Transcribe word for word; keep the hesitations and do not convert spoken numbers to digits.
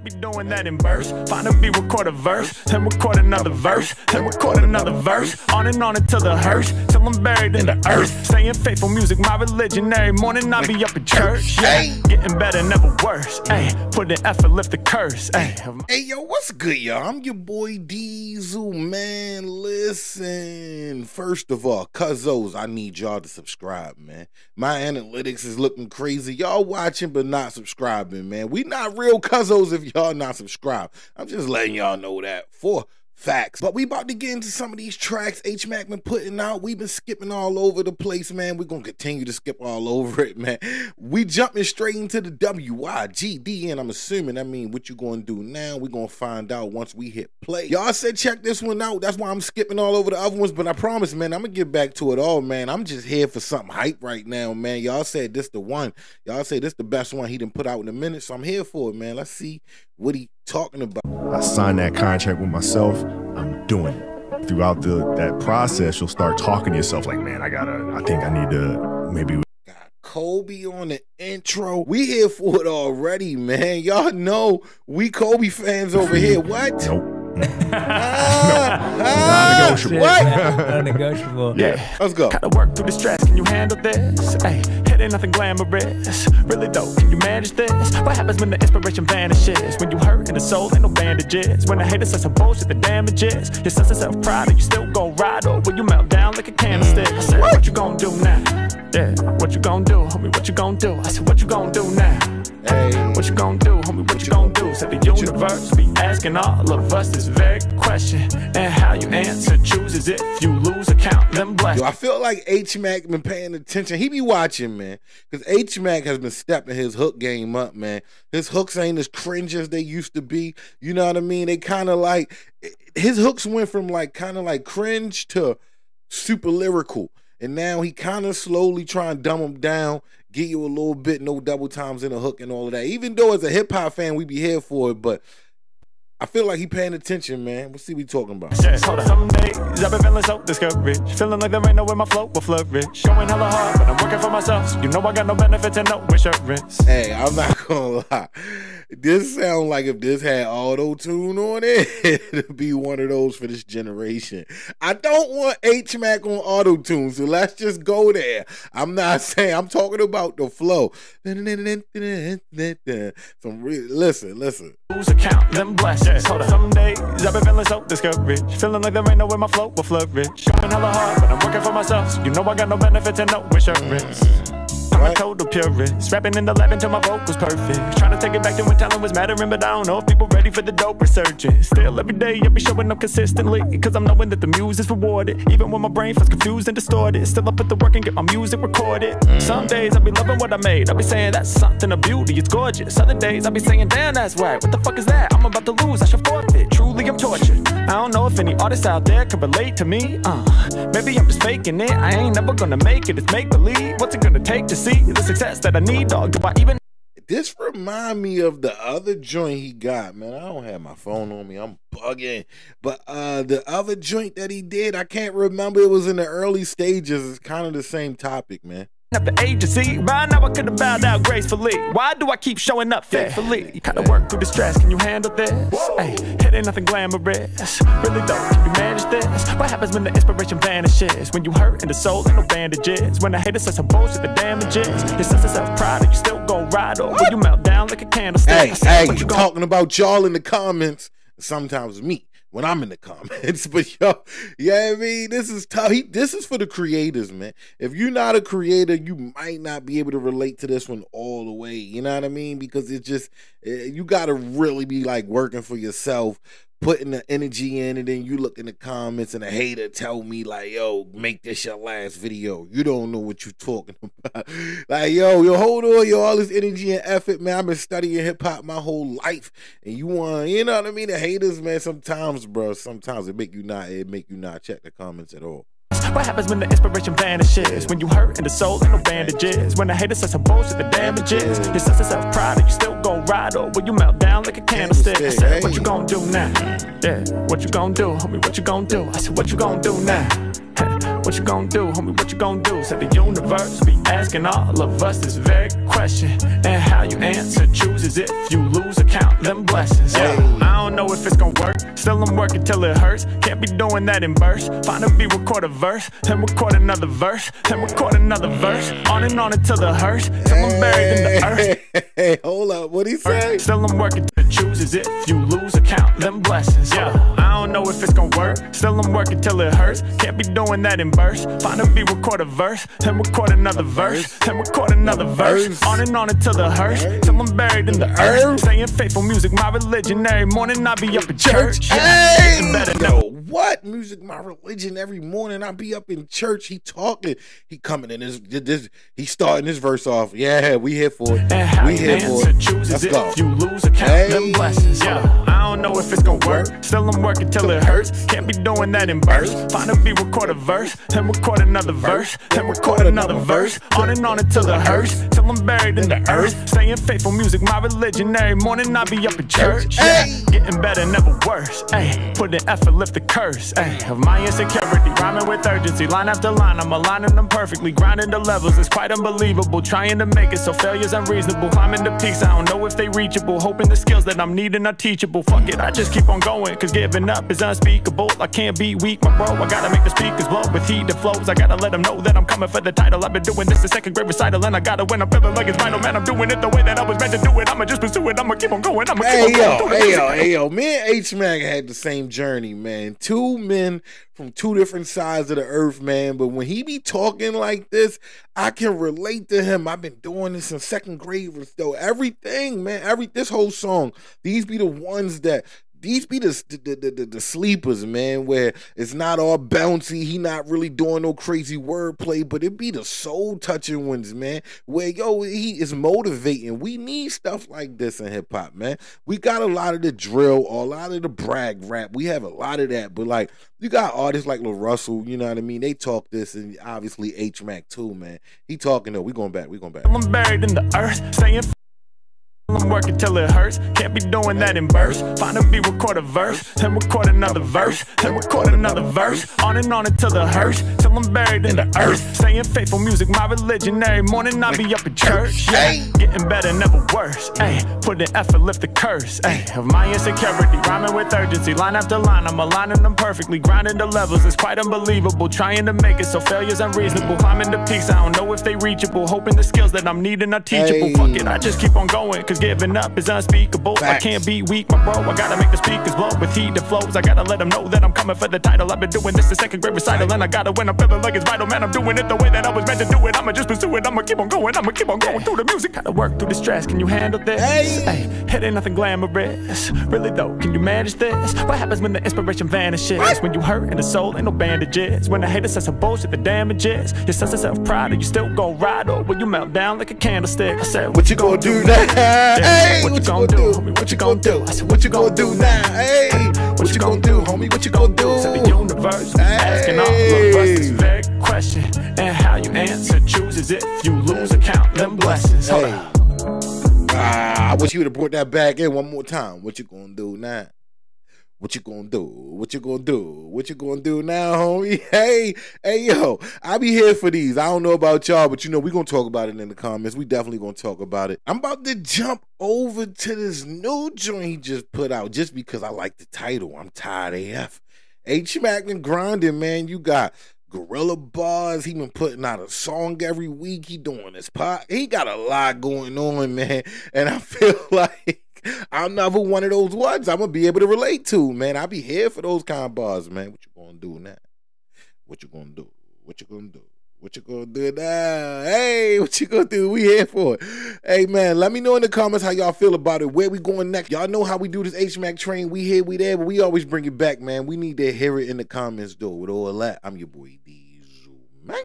Can't be doing that in verse. Find a beat, record a verse, then record another verse, then record another verse. On and on until the hearse, till I'm buried in the earth. Staying faithful, music my religion. Every morning I be up in church. Yeah, getting better, never worse. Hey, put in effort, lift the curse. Hey, hey yo, what's good, y'all? I'm your boy Deezil, man. Listen, first of all, cuzzos, I need y'all to subscribe, man. My analytics is looking crazy. Y'all watching but not subscribing, man. We not real cuzzos if y'all not subscribed. I'm just letting y'all know that for facts. But we about to get into some of these tracks H Mack been putting out. We've been skipping all over the place, man. We're gonna continue to skip all over it, man. We jumping straight into the W Y G D N, I'm assuming. I mean, what you gonna do now? We're gonna find out once we hit play. Y'all said check this one out. That's why I'm skipping all over the other ones, but I promise, man, I'm gonna get back to it all, man. I'm just here for something hype right now, man. Y'all said this the one. Y'all say this the best one he done put out in a minute, so I'm here for it, man. Let's see what he talking about. I signed that contract with myself. I'm doing it. Throughout the that process, you'll start talking to yourself like, man, I gotta, I think I need to maybe. Got Kobe on the intro. We here for it already, man. Y'all know we Kobe fans over here. What? Nope. Ah, no. Non-negotiable. What? Non-negotiable. Yeah. Let's go. Gotta work through the stress. Can you handle this? Hey. Ain't nothing glamorous, really though, can you manage this? What happens when the inspiration vanishes? When you hurt in the soul, ain't no bandages. When the hater says some bullshit, the damages. Your sense of self-pride, you still gon' ride? Or will you melt down like a candlestick? I said, what you gon' do now? Yeah, what you gon' do, homie, what you gon' do? I said, what you gon' do now? Hey. What you gon' do, homie, what, what you gon' do? Said the universe be asking all of us this very question. And how you answer chooses if you lose or count them blessings. Yo, I feel like H Mack been paying attention. He be watching, man. Because H Mack has been stepping his hook game up, man. His hooks ain't as cringe as they used to be. You know what I mean? They kind of like, his hooks went from like kind of like cringe to super lyrical. And now he kind of slowly trying to dumb them down, get you a little bit, no double times in a hook and all of that. Even though as a hip-hop fan, we be here for it, but I feel like he paying attention, man. We'll see what he talking about. Yes, hold on. Some days I've been feeling so discouraged, feeling like there ain't no way my flow will flourish. Going hella hard, but I'm working for myself. So you know I got no benefits and no insurance. Hey, I'm not gonna lie. This sound like if this had auto-tune on it, it'd be one of those for this generation. I don't want H Mack on auto-tune, so let's just go there. I'm not saying, I'm talking about the flow. Some real, listen, listen. Who's account them blessings? Hold on. Some days I've been feeling so discouraged, feeling like there ain't no way my flow will flourish. Going hella hard, but I'm working for myself. So you know I got no benefits and no insurance. I'm a total purist, rapping in the lab until my vote was perfect. Trying to take it back to when talent was mattering, but I don't know if people ready for the dope resurgence. Still every day I be showing up consistently, cause I'm knowing that the music's rewarded. Even when my brain feels confused and distorted, still I put the work and get my music recorded. Some days I be loving what I made, I be saying that's something of beauty, it's gorgeous. Other days I be saying damn that's whack, what the fuck is that? I'm about to lose, I should forfeit, truly I'm tortured. I don't know if any artists out there could relate to me. Uh, Maybe I'm just faking it, I ain't never gonna make it, it's make-believe. What's it gonna take to see the success that I need, dog? Do I even... This remind me of the other joint he got, man. I don't have my phone on me, I'm bugging. But uh, the other joint that he did, I can't remember, it was in the early stages. It's kind of the same topic, man. Up the agency, right now I could have bowed out gracefully. Why do I keep showing up faithfully? You kinda work through the stress, can you handle this? Hey, it ain't nothing glamorous, really though, can you manage this? What happens when the inspiration vanishes? When you hurt in the soul, ain't no bandages. When the hater says some bullshit, the damages. Your sense of self-pride, you still gon' ride? Or will you melt down like a candlestick? Hey, hey, you talking about y'all in the comments. Sometimes me, when I'm in the comments, but yo, yeah, you know I mean, this is tough. He, this is for the creators, man. If you're not a creator, you might not be able to relate to this one all the way. You know what I mean? Because it's just, you got to really be like working for yourself, putting the energy in, and then you look in the comments and a hater tell me like, yo, make this your last video. You don't know what you're talking about. Like, yo, yo, hold on, yo, all this energy and effort, man. I've been studying hip-hop my whole life, and you want, you know what I mean? The haters, man, sometimes, bro, sometimes it make you not, it make you not check the comments at all. What happens when the inspiration vanishes? When you hurt in the soul, ain't no bandages. When the hater says some bullshit, the damages. Your sense of self-pride, you still gon' ride? Or will you melt down like a candlestick? I said, what you gon' do now? Yeah, what you gon' do, homie, what you gon' do? I said, what you gon' do now? What you gonna do, homie, what you gonna do? Said the universe be asking all of us this very question, and how you answer chooses if you lose or count them blessings. Yeah, I don't know if it's gonna work, still I'm working till it hurts. Can't be doing that in verse. Find a beat, record a verse, then record another verse, then record another verse. On and on until the hearse, till I'm buried in the earth. Hey, hey, hey, hold up, what'd he say? Still I'm working till it chooses if you lose or count them blessings. Yeah, I don't know if it's gonna work, still I'm working till it hurts. Can't be doing that in verse. Find a beat, record a verse, then record another verse, then record another verse. On and on until the hearse, till I'm buried in the earth. Saying faithful music, my religion. Every morning I be up at church. Hey, yo, what? Music, my religion. Every morning I be up in church. He talking. He coming in this. This. He starting his verse off. Yeah, we here for it. We here for it. Let's go. You lose or count them blessings. Yeah, I don't know if it's gonna work. Still I'm working till it hurts. Can't be doing that in verse. Find a beat, record a verse, then record another verse, then record another verse. On and on until the hearse, till I'm buried in the earth. Saying faithful music, my religion. Every morning I be up in church. Yeah, getting better, never worse. Ay, put in effort, lift the curse. Ay, of my insecurity, rhyming with urgency, line after line, I'm aligning them perfectly. Grinding the levels, it's quite unbelievable. Trying to make it, so failure's unreasonable. Climbing the peaks, I don't know if they reachable. Hoping the skills that I'm needing are teachable. Fuck it, I just keep on going, cause giving up is unspeakable. I can't be weak, my bro, I gotta make the speakers blow with heat that flows. I gotta let them know that I'm coming for the title. I've been doing this the second grade recital, and I gotta win. I'm feeling like it's vinyl, man, I'm doing it the way that I was meant to do it. I'ma just pursue it, I'ma keep on going, I'ma keep on going. Hey, yo, hey, yo, me and H Mack had the same journey, man. Two men from two different sides of the earth, man. But when he be talking like this, I can relate to him. I've been doing this in second grade, though. Everything, man, every this whole song, these be the ones that. These be the the, the, the the sleepers, man, where it's not all bouncy. He not really doing no crazy wordplay, but it be the soul-touching ones, man, where, yo, he is motivating. We need stuff like this in hip-hop, man. We got a lot of the drill, a lot of the brag rap. We have a lot of that, but, like, you got artists like LaRussell, you know what I mean? They talk this, and obviously H Mack too, man. He talking, though. We going back. We going back. I'm buried in the earth, saying... I'm working till it hurts. Can't be doing that in verse. Find a beat, record a verse, then record another verse, then record another verse. On and on until the hearse, till I'm buried in the earth. Saying faithful music, my religion. Every morning I be up in church. Yeah, getting better, never worse. Ay, put in effort, lift the curse. Ay, of my insecurity, rhyming with urgency, line after line, I'm aligning them perfectly. Grinding the levels, it's quite unbelievable. Trying to make it, so failure's unreasonable. Climbing the peaks, I don't know if they reachable. Hoping the skills that I'm needing are teachable. Fuck it, I just keep on going, cause giving up is unspeakable. Facts. I can't be weak, my bro, I gotta make the speakers blow with heat that flows. I gotta let them know that I'm coming for the title. I've been doing this the second grade recital, right, and I gotta win. I'm feeling like it's vital, man, I'm doing it the way that I was meant to do it. I'ma just pursue it, I'ma keep on going, I'ma keep on going through the music. Gotta work through the stress, can you handle this? Hey, it ain't nothing glamorous, really though, can you manage this? What happens when the inspiration vanishes? What? When you hurt and the soul ain't no bandages. When the hater says some bullshit, the damages. Your sense of self-pride, are you still gon' ride, or will you melt down like a candlestick? I said, what, what you gonna, gonna do now? Yeah. Hey, what, what you gonna, gonna do, homie? What you gonna do? I said, what you gonna do now? Hey, what, what you gonna, gonna do, homie? What you gonna do? Said the universe hey. Asking all of us this very question, and how you answer chooses if you lose or count them blessings. Hold hey. up. Ah, I wish you would have brought that back in one more time. What you gonna do now? What you gonna do? What you gonna do? What you gonna do now, homie? Hey, hey, yo, I be here for these. I don't know about y'all, but you know, we gonna talk about it in the comments. We definitely gonna talk about it. I'm about to jump over to this new joint he just put out just because I like the title. I'm tired A F. H Mack been grinding, man. You got Gorilla Bars. He been putting out a song every week. He doing his pop. He got a lot going on, man. And I feel like I'm never one of those ones I'm gonna be able to relate to, man. I'll be here for those kind of bars, man. What you gonna do now? What you gonna do? What you gonna do? What you gonna do now? Hey, what you gonna do? We here for it. Hey, man, let me know in the comments how y'all feel about it. Where we going next? Y'all know how we do this H Mack train. We here, we there, but we always bring it back, man. We need to hear it in the comments, though. With all that, I'm your boy D.